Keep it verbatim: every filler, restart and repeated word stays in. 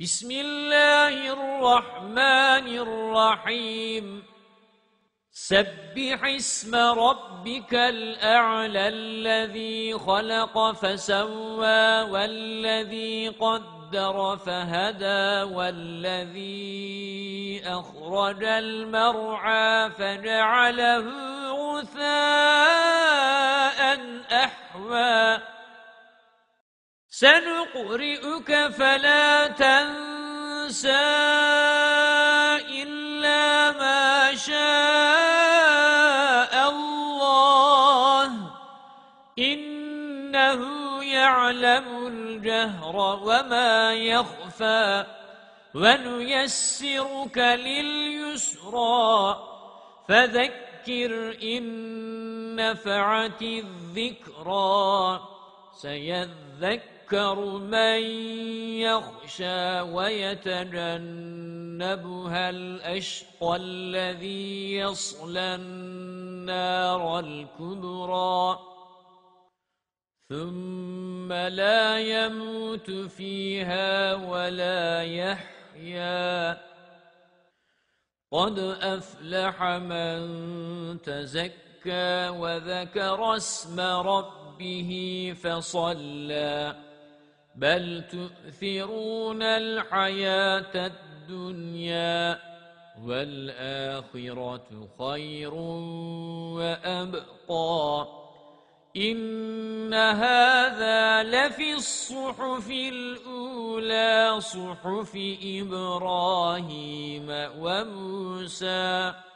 بسم الله الرحمن الرحيم سبح اسم ربك الأعلى الذي خلق فسوى والذي قدر فهدى والذي أخرج المرعى فجعله غثاء أحوى سنقرئك فلا تنسى إلا ما شاء الله إنه يعلم الجهر وما يخفى ونيسرك لليسرى فذكر إن نفعت الذكرى سيذكر مَنْ يَخْشَى وَيَتَجَنَّبُهَا الْأَشْقَى الَّذِي يَصْلَى النَّارَ الْكُبْرَى ثُمَّ لَا يَمُوتُ فِيهَا وَلَا يَحْيَى قَدْ أَفْلَحَ مَنْ تَزَكَّى وَذَكَرَ اسْمَ رَبِّهِ به فصلى بل تؤثرون الحياة الدنيا والآخرة خير وأبقى إن هذا لفي الصحف الأولى صحف إبراهيم وموسى.